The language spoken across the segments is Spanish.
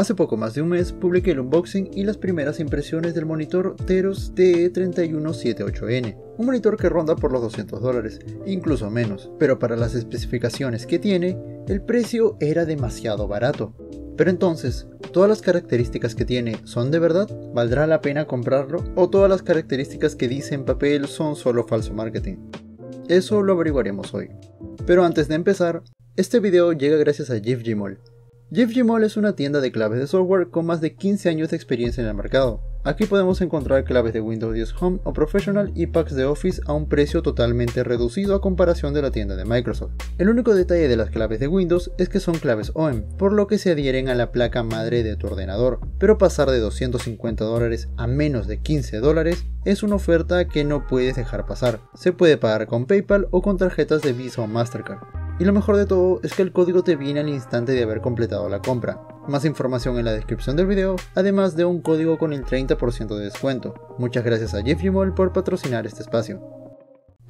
Hace poco más de un mes publiqué el unboxing y las primeras impresiones del monitor Teros TE-3178N, un monitor que ronda por los $200, incluso menos, pero para las especificaciones que tiene, el precio era demasiado barato. Pero entonces, ¿todas las características que tiene son de verdad? ¿Valdrá la pena comprarlo? ¿O todas las características que dice en papel son solo falso marketing? Eso lo averiguaremos hoy. Pero antes de empezar, este video llega gracias a GIFGmall. GIFGmall es una tienda de claves de software con más de 15 años de experiencia en el mercado. Aquí podemos encontrar claves de Windows 10 Home o Professional y packs de Office a un precio totalmente reducido a comparación de la tienda de Microsoft. El único detalle de las claves de Windows es que son claves OEM, por lo que se adhieren a la placa madre de tu ordenador, pero pasar de $250 a menos de $15 es una oferta que no puedes dejar pasar. Se puede pagar con PayPal o con tarjetas de Visa o Mastercard. Y lo mejor de todo es que el código te viene al instante de haber completado la compra. Más información en la descripción del video, además de un código con el 30% de descuento. Muchas gracias a GIFGmall por patrocinar este espacio.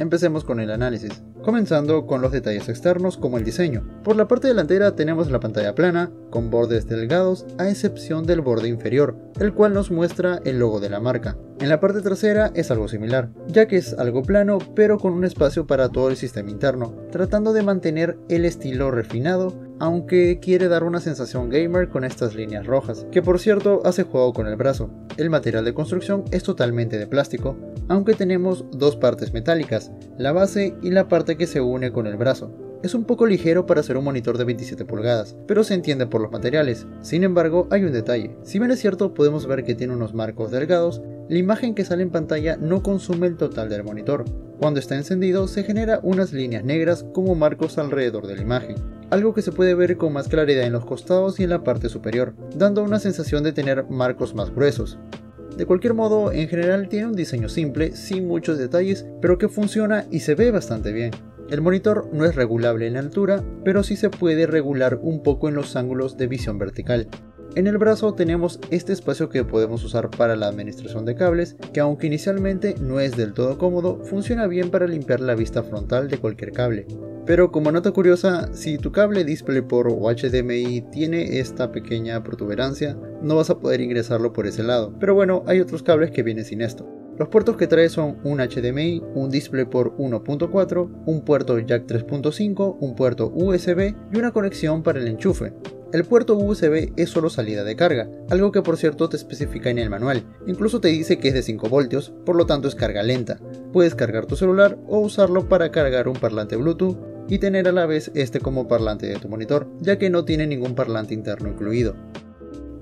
Empecemos con el análisis, comenzando con los detalles externos como el diseño. Por la parte delantera tenemos la pantalla plana, con bordes delgados a excepción del borde inferior, el cual nos muestra el logo de la marca. En la parte trasera es algo similar, ya que es algo plano pero con un espacio para todo el sistema interno, tratando de mantener el estilo refinado, aunque quiere dar una sensación gamer con estas líneas rojas, que por cierto hace juego con el brazo. El material de construcción es totalmente de plástico, aunque tenemos dos partes metálicas, la base y la parte que se une con el brazo. Es un poco ligero para ser un monitor de 27 pulgadas, pero se entiende por los materiales. Sin embargo, hay un detalle. Si bien es cierto, podemos ver que tiene unos marcos delgados, la imagen que sale en pantalla no consume el total del monitor. Cuando está encendido, se genera unas líneas negras como marcos alrededor de la imagen, algo que se puede ver con más claridad en los costados y en la parte superior, dando una sensación de tener marcos más gruesos. De cualquier modo, en general tiene un diseño simple, sin muchos detalles, pero que funciona y se ve bastante bien. El monitor no es regulable en altura, pero sí se puede regular un poco en los ángulos de visión vertical. En el brazo tenemos este espacio que podemos usar para la administración de cables, que aunque inicialmente no es del todo cómodo, funciona bien para limpiar la vista frontal de cualquier cable. Pero como nota curiosa, si tu cable DisplayPort o HDMI tiene esta pequeña protuberancia, no vas a poder ingresarlo por ese lado, pero bueno, hay otros cables que vienen sin esto. Los puertos que trae son un HDMI, un DisplayPort 1.4, un puerto jack 3.5, un puerto USB y una conexión para el enchufe. El puerto USB es solo salida de carga, algo que por cierto te especifica en el manual, incluso te dice que es de 5 voltios, por lo tanto es carga lenta. Puedes cargar tu celular o usarlo para cargar un parlante Bluetooth y tener a la vez este como parlante de tu monitor, ya que no tiene ningún parlante interno incluido.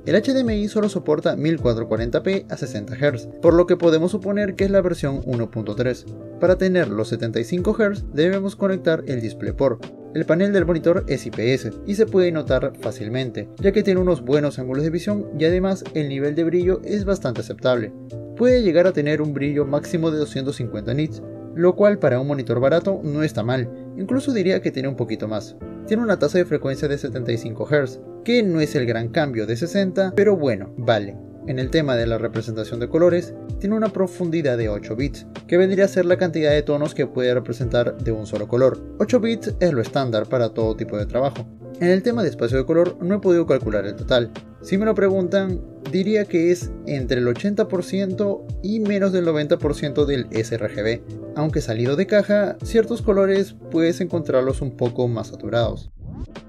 El HDMI solo soporta 1440p a 60 Hz, por lo que podemos suponer que es la versión 1.3. Para tener los 75 Hz debemos conectar el DisplayPort. El panel del monitor es IPS y se puede notar fácilmente, ya que tiene unos buenos ángulos de visión y además el nivel de brillo es bastante aceptable. Puede llegar a tener un brillo máximo de 250 nits, lo cual para un monitor barato no está mal, incluso diría que tiene un poquito más. Tiene una tasa de frecuencia de 75 Hz, que no es el gran cambio de 60, pero bueno, vale. En el tema de la representación de colores, tiene una profundidad de 8 bits, que vendría a ser la cantidad de tonos que puede representar de un solo color. 8 bits es lo estándar para todo tipo de trabajo. En el tema de espacio de color no he podido calcular el total. Si me lo preguntan, diría que es entre el 80% y menos del 90% del sRGB, aunque salido de caja, ciertos colores puedes encontrarlos un poco más saturados.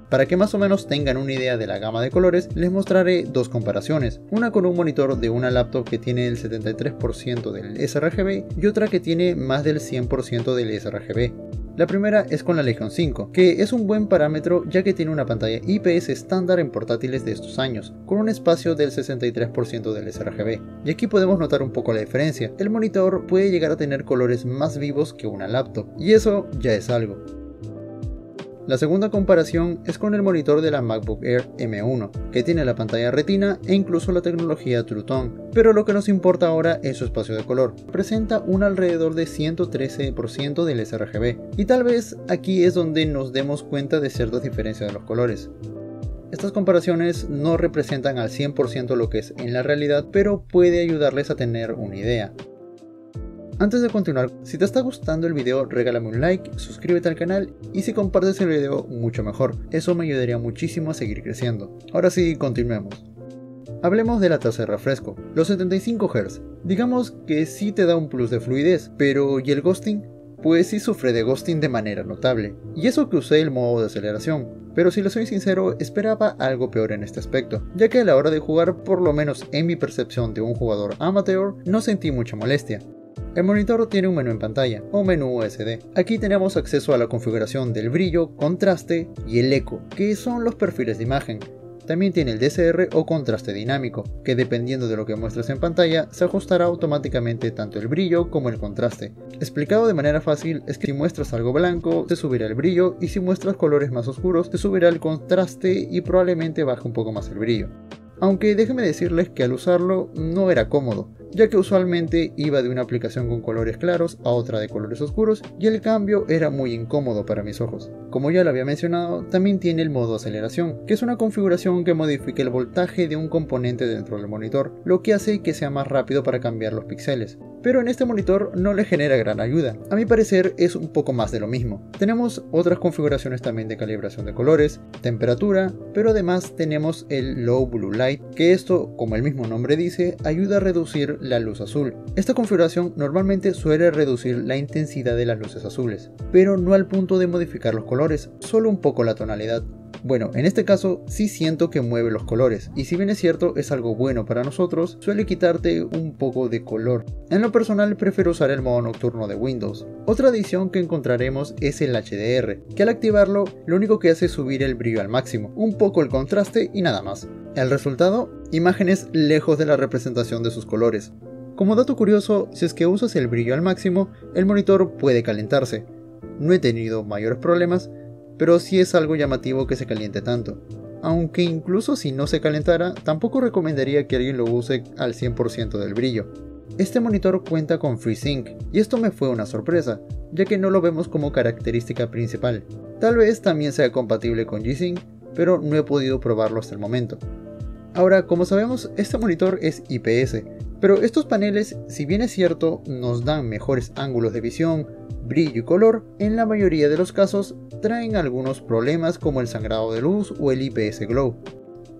Para que más o menos tengan una idea de la gama de colores, les mostraré dos comparaciones, una con un monitor de una laptop que tiene el 73% del sRGB y otra que tiene más del 100% del sRGB. La primera es con la Legion 5, que es un buen parámetro ya que tiene una pantalla IPS estándar en portátiles de estos años, con un espacio del 63% del sRGB. Y aquí podemos notar un poco la diferencia, el monitor puede llegar a tener colores más vivos que una laptop, y eso ya es algo. La segunda comparación es con el monitor de la MacBook Air M1, que tiene la pantalla retina e incluso la tecnología True Tone, pero lo que nos importa ahora es su espacio de color. Presenta un alrededor de 113% del sRGB, y tal vez aquí es donde nos demos cuenta de ciertas diferencias de los colores. Estas comparaciones no representan al 100% lo que es en la realidad, pero puede ayudarles a tener una idea. Antes de continuar, si te está gustando el video, regálame un like, suscríbete al canal y si compartes el video, mucho mejor. Eso me ayudaría muchísimo a seguir creciendo. Ahora sí, continuemos. Hablemos de la tasa de refresco, los 75 Hz. Digamos que sí te da un plus de fluidez, pero ¿y el ghosting? Pues sí sufre de ghosting de manera notable, y eso que usé el modo de aceleración, pero si lo soy sincero esperaba algo peor en este aspecto, ya que a la hora de jugar, por lo menos en mi percepción de un jugador amateur, no sentí mucha molestia. El monitor tiene un menú en pantalla, o menú USD. Aquí tenemos acceso a la configuración del brillo, contraste y el eco, que son los perfiles de imagen. También tiene el DCR o contraste dinámico, que dependiendo de lo que muestres en pantalla, se ajustará automáticamente tanto el brillo como el contraste. Explicado de manera fácil es que si muestras algo blanco, te subirá el brillo, y si muestras colores más oscuros, te subirá el contraste y probablemente baje un poco más el brillo. Aunque déjenme decirles que al usarlo no era cómodo, ya que usualmente iba de una aplicación con colores claros a otra de colores oscuros y el cambio era muy incómodo para mis ojos. Como ya lo había mencionado, también tiene el modo aceleración, que es una configuración que modifica el voltaje de un componente dentro del monitor, lo que hace que sea más rápido para cambiar los píxeles. Pero en este monitor no le genera gran ayuda, a mi parecer es un poco más de lo mismo. Tenemos otras configuraciones también de calibración de colores, temperatura, pero además tenemos el Low Blue Light, que esto, como el mismo nombre dice, ayuda a reducir la luz azul. Esta configuración normalmente suele reducir la intensidad de las luces azules, pero no al punto de modificar los colores, solo un poco la tonalidad. Bueno, en este caso sí siento que mueve los colores, y si bien es cierto es algo bueno para nosotros, suele quitarte un poco de color. En lo personal prefiero usar el modo nocturno de Windows. Otra adición que encontraremos es el HDR, que al activarlo lo único que hace es subir el brillo al máximo, un poco el contraste y nada más. El resultado, imágenes lejos de la representación de sus colores. Como dato curioso, si es que usas el brillo al máximo, el monitor puede calentarse. No he tenido mayores problemas, pero sí es algo llamativo que se caliente tanto. Aunque incluso si no se calentara, tampoco recomendaría que alguien lo use al 100% del brillo. Este monitor cuenta con FreeSync, y esto me fue una sorpresa, ya que no lo vemos como característica principal. Tal vez también sea compatible con G-Sync, pero no he podido probarlo hasta el momento. Ahora, como sabemos, este monitor es IPS, pero estos paneles, si bien es cierto, nos dan mejores ángulos de visión, brillo y color, en la mayoría de los casos traen algunos problemas como el sangrado de luz o el IPS Glow.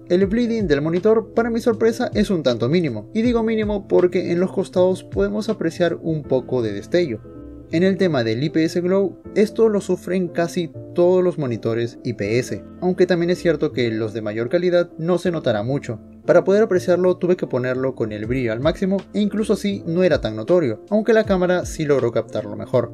El bleeding del monitor, para mi sorpresa, es un tanto mínimo, y digo mínimo porque en los costados podemos apreciar un poco de destello. En el tema del IPS Glow, esto lo sufren casi todos los monitores IPS, aunque también es cierto que los de mayor calidad no se notará mucho. Para poder apreciarlo tuve que ponerlo con el brillo al máximo, e incluso así no era tan notorio, aunque la cámara sí logró captarlo mejor.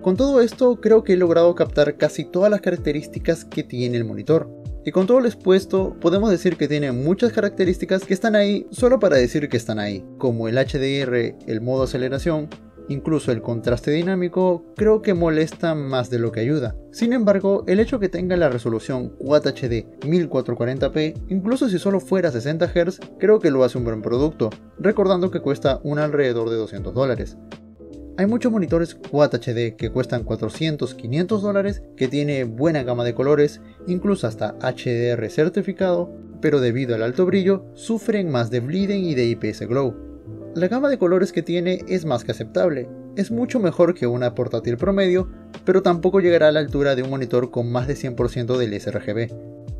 Con todo esto creo que he logrado captar casi todas las características que tiene el monitor. Y con todo lo expuesto, podemos decir que tiene muchas características que están ahí solo para decir que están ahí, como el HDR, el modo aceleración, incluso el contraste dinámico, creo que molesta más de lo que ayuda. Sin embargo, el hecho que tenga la resolución Quad HD 1440p, incluso si solo fuera 60 Hz, creo que lo hace un buen producto, recordando que cuesta un alrededor de $200. Hay muchos monitores Quad HD que cuestan $400-$500, que tiene buena gama de colores, incluso hasta HDR certificado, pero debido al alto brillo, sufren más de bleeding y de IPS Glow. La gama de colores que tiene es más que aceptable, es mucho mejor que una portátil promedio, pero tampoco llegará a la altura de un monitor con más de 100% del sRGB.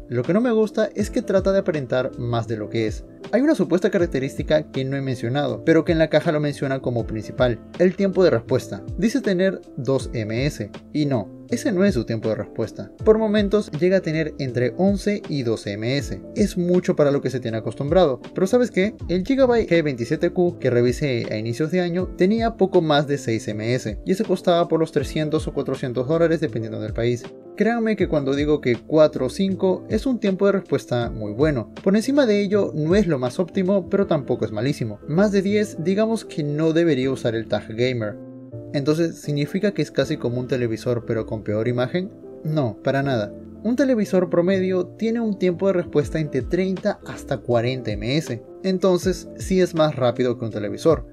Lo que no me gusta es que trata de aparentar más de lo que es. Hay una supuesta característica que no he mencionado, pero que en la caja lo menciona como principal, el tiempo de respuesta. Dice tener 2 ms, y no, ese no es su tiempo de respuesta. Por momentos llega a tener entre 11 y 12 ms. Es mucho para lo que se tiene acostumbrado, pero ¿sabes qué? El Gigabyte G27Q que revisé a inicios de año tenía poco más de 6 ms y ese costaba por los $300 o $400 dependiendo del país. Créanme que cuando digo que 4 o 5 es un tiempo de respuesta muy bueno. Por encima de ello no es lo más óptimo, pero tampoco es malísimo. Más de 10, digamos que no debería usar el tag gamer. Entonces, ¿significa que es casi como un televisor pero con peor imagen? No, para nada. Un televisor promedio tiene un tiempo de respuesta entre 30 hasta 40 ms, entonces sí es más rápido que un televisor.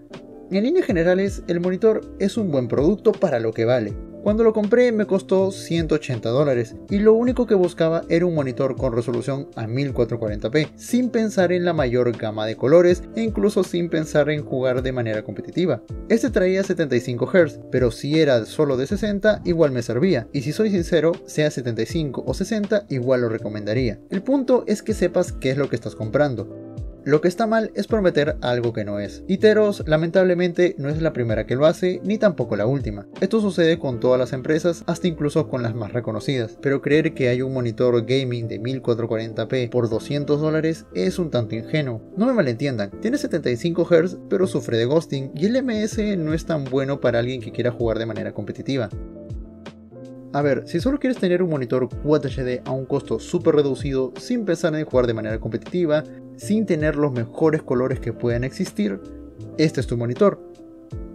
En líneas generales, el monitor es un buen producto para lo que vale. Cuando lo compré me costó $180 y lo único que buscaba era un monitor con resolución a 1440p, sin pensar en la mayor gama de colores e incluso sin pensar en jugar de manera competitiva. Este traía 75 Hz, pero si era solo de 60 igual me servía, y si soy sincero, sea 75 o 60 igual lo recomendaría. El punto es que sepas qué es lo que estás comprando. Lo que está mal es prometer algo que no es, y Teros lamentablemente no es la primera que lo hace ni tampoco la última. Esto sucede con todas las empresas, hasta incluso con las más reconocidas, pero creer que hay un monitor gaming de 1440p por $200 es un tanto ingenuo. No me malentiendan, tiene 75 Hz pero sufre de ghosting y el MS no es tan bueno para alguien que quiera jugar de manera competitiva. A ver, si solo quieres tener un monitor QHD a un costo súper reducido, sin pensar en jugar de manera competitiva, sin tener los mejores colores que puedan existir, este es tu monitor.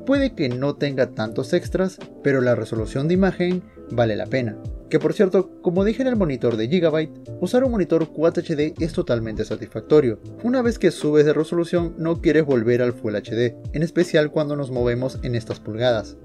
Puede que no tenga tantos extras, pero la resolución de imagen vale la pena. Que por cierto, como dije en el monitor de Gigabyte, usar un monitor QHD es totalmente satisfactorio. Una vez que subes de resolución no quieres volver al Full HD, en especial cuando nos movemos en estas pulgadas.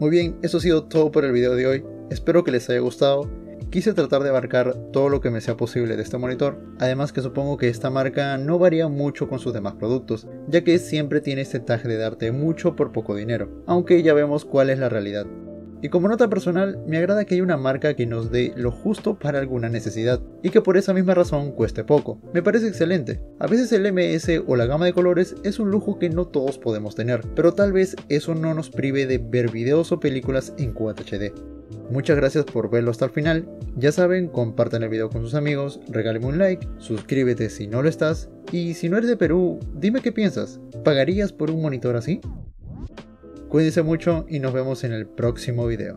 Muy bien, eso ha sido todo por el video de hoy, espero que les haya gustado. Quise tratar de abarcar todo lo que me sea posible de este monitor, además que supongo que esta marca no varía mucho con sus demás productos, ya que siempre tiene este tag de darte mucho por poco dinero, aunque ya vemos cuál es la realidad. Y como nota personal, me agrada que haya una marca que nos dé lo justo para alguna necesidad, y que por esa misma razón cueste poco. Me parece excelente. A veces el MS o la gama de colores es un lujo que no todos podemos tener, pero tal vez eso no nos prive de ver videos o películas en QHD. Muchas gracias por verlo hasta el final. Ya saben, compartan el video con sus amigos, regálenme un like, suscríbete si no lo estás, y si no eres de Perú, dime qué piensas, ¿pagarías por un monitor así? Cuídense mucho y nos vemos en el próximo video.